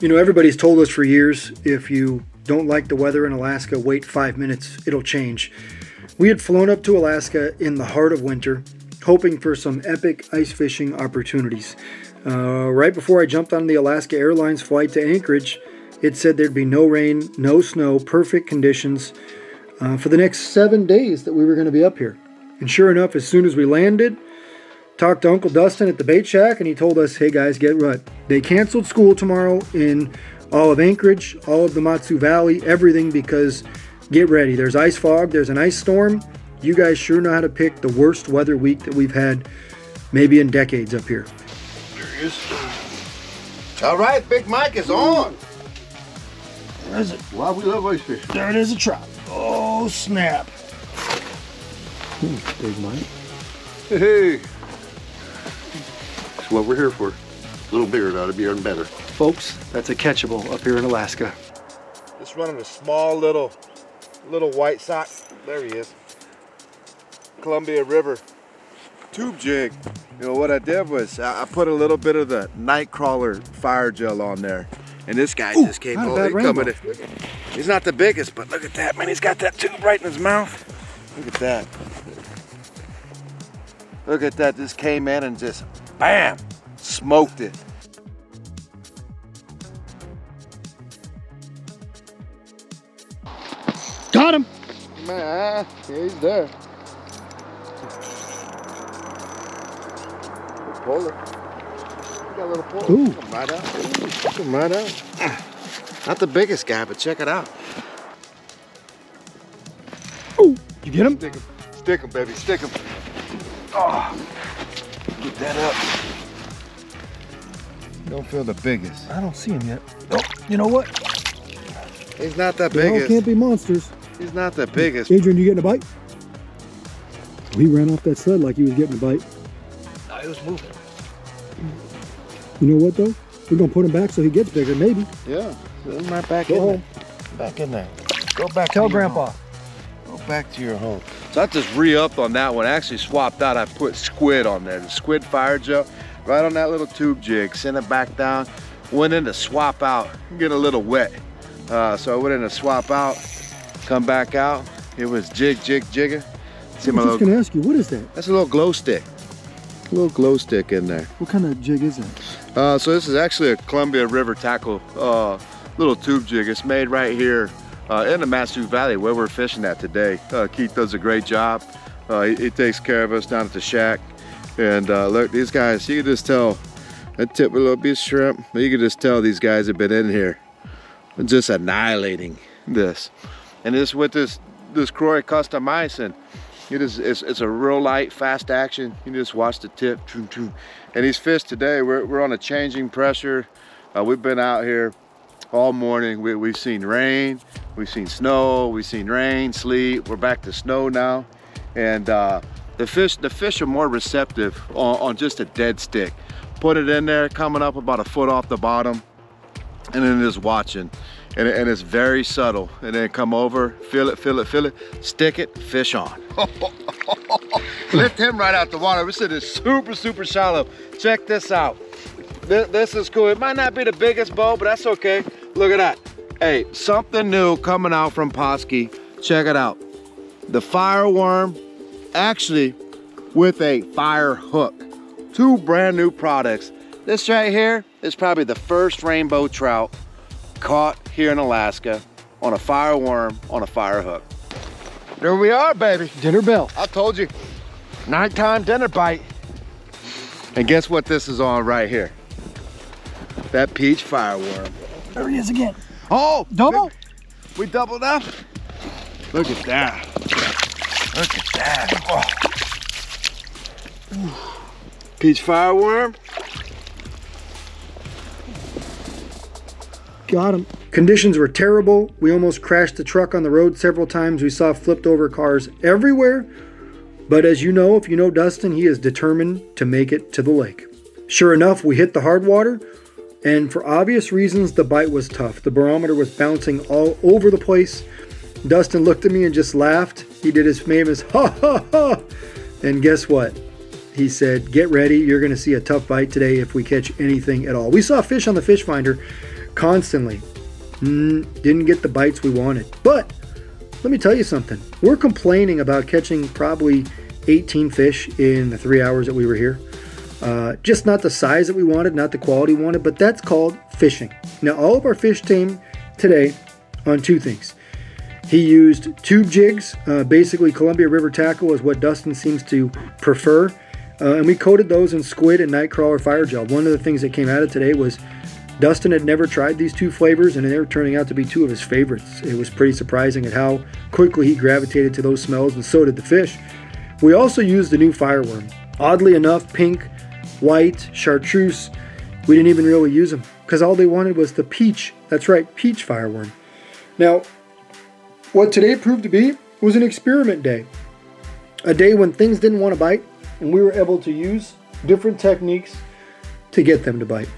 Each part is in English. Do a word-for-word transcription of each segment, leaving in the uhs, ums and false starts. You know, everybody's told us for years, if you don't like the weather in Alaska, wait five minutes, it'll change. We had flown up to Alaska in the heart of winter, hoping for some epic ice fishing opportunities. Uh, right before I jumped on the Alaska Airlines flight to Anchorage, it said there'd be no rain, no snow, perfect conditions uh, for the next seven days that we were going to be up here. And sure enough, as soon as we landed, talked to Uncle Dustin at the Bait Shack, and he told us, hey guys, get right. They canceled school tomorrow in all of Anchorage, all of the Mat-Su Valley, everything, because get ready. There's ice fog, there's an ice storm. You guys sure know how to pick the worst weather week that we've had maybe in decades up here. There he is. All right, Big Mike is on. There's it. Why we love ice fishing. There it is, a trout. Oh, snap. Hmm, Big Mike. Hey, hey. What we're here for. A little bigger, it ought to be even better. Folks, that's a catchable up here in Alaska. Just running a small little, little white sock. There he is. Columbia River tube jig. You know, what I did was I, I put a little bit of the night crawler fire gel on there. And this guy Ooh, just came over coming in. He's not the biggest, but look at that, man. He's got that tube right in his mouth. Look at that. Look at that. This came in and just bam! Smoked it. Got him! Man, yeah, he's there. Good puller. Got a little puller. Ooh. Come right out. Come right out. Not the biggest guy, but check it out. Ooh! You get him? Stick him. Stick him, baby. Stick him. Oh. Get that up. Don't feel the biggest. I don't see him yet. Nope. You know what? He's not that biggest. They all can't be monsters. He's not the biggest. Adrian, you getting a bite? He ran off that sled like he was getting a bite. No, he was moving. You know what though? We're gonna put him back so he gets bigger, maybe. Yeah. Put him right back Go in home. there. Back in there. Go back. Tell to Grandpa. Your home. Go back to your home. So I just re-upped on that one. I actually swapped out. I put squid on there. The squid fire gel, right on that little tube jig. Sent it back down. Went in to swap out. Get a little wet. Uh, so I went in to swap out. Come back out. It was jig, jig, jigger. See, I was just going to ask you, what is that? That's a little glow stick. A little glow stick in there. What kind of jig is that? Uh, so this is actually a Columbia River Tackle uh, little tube jig. It's made right here. Uh, in the Mat-Su Valley, where we're fishing at today. Uh, Keith does a great job. Uh, he, he takes care of us down at the shack. And uh, look, these guys, you can just tell, that tip with a little bit of shrimp, you can just tell these guys have been in here just annihilating this. And this with this this Croix Custom Ice, and it is, it's, it's a real light, fast action. You just watch the tip. And these fish today, we're, we're on a changing pressure. Uh, we've been out here all morning. We, we've seen rain, we've seen snow, we've seen rain, sleet. We're back to snow now, and uh, the fish the fish are more receptive on, on just a dead stick. Put it in there, coming up about a foot off the bottom, and then just watching, and, and it's very subtle. And then come over, feel it, feel it, feel it, stick it, fish on. Lift him right out the water. This is super, super shallow. Check this out. This, this is cool. It might not be the biggest bow, but that's okay. Look at that. Hey, something new coming out from Pautzke. Check it out. The Fire Worm, actually with a fire hook. Two brand new products. This right here is probably the first rainbow trout caught here in Alaska on a fire worm on a fire hook. There we are, baby. Dinner bell. I told you. Nighttime dinner bite. And guess what this is on right here? That peach fire worm. There he is again. Oh, double? We doubled up. Look at that. Look at that. Oh. Peach fire worm. Got him. Conditions were terrible. We almost crashed the truck on the road several times. We saw flipped over cars everywhere. But as you know, if you know Dustin, he is determined to make it to the lake. Sure enough, we hit the hard water. And for obvious reasons, the bite was tough. The barometer was bouncing all over the place. Dustin looked at me and just laughed. He did his famous, ha, ha, ha. And guess what? He said, get ready. You're going to see a tough bite today if we catch anything at all. We saw fish on the fish finder constantly. Mm, didn't get the bites we wanted. But let me tell you something. We're complaining about catching probably eighteen fish in the three hours that we were here. Uh, just not the size that we wanted, not the quality we wanted, but that's called fishing. Now, all of our fish came today on two things. He used tube jigs. Uh, basically, Columbia River Tackle is what Dustin seems to prefer. Uh, and we coated those in squid and nightcrawler fire gel. One of the things that came out of today was Dustin had never tried these two flavors, and they were turning out to be two of his favorites. It was pretty surprising at how quickly he gravitated to those smells, and so did the fish. We also used the new Fire Worm. Oddly enough, pink, white, chartreuse, we didn't even really use them because all they wanted was the peach. That's right, peach Fire Worm. Now, what today proved to be was an experiment day. A day when things didn't want to bite, and we were able to use different techniques to get them to bite.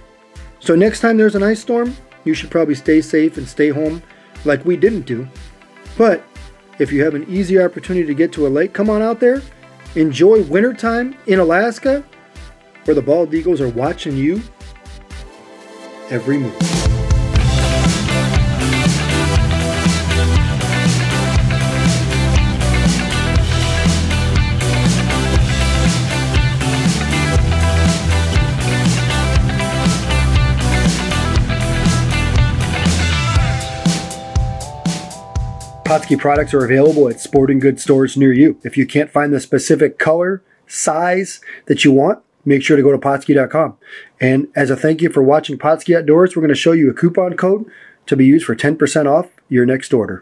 So next time there's an ice storm, you should probably stay safe and stay home like we didn't do. But if you have an easy opportunity to get to a lake, come on out there. Enjoy wintertime in Alaska, where the bald eagles are watching you every move. Pautzke products are available at sporting goods stores near you. If you can't find the specific color, size that you want, make sure to go to Pautzke dot com. And as a thank you for watching Pautzke Outdoors, we're going to show you a coupon code to be used for ten percent off your next order.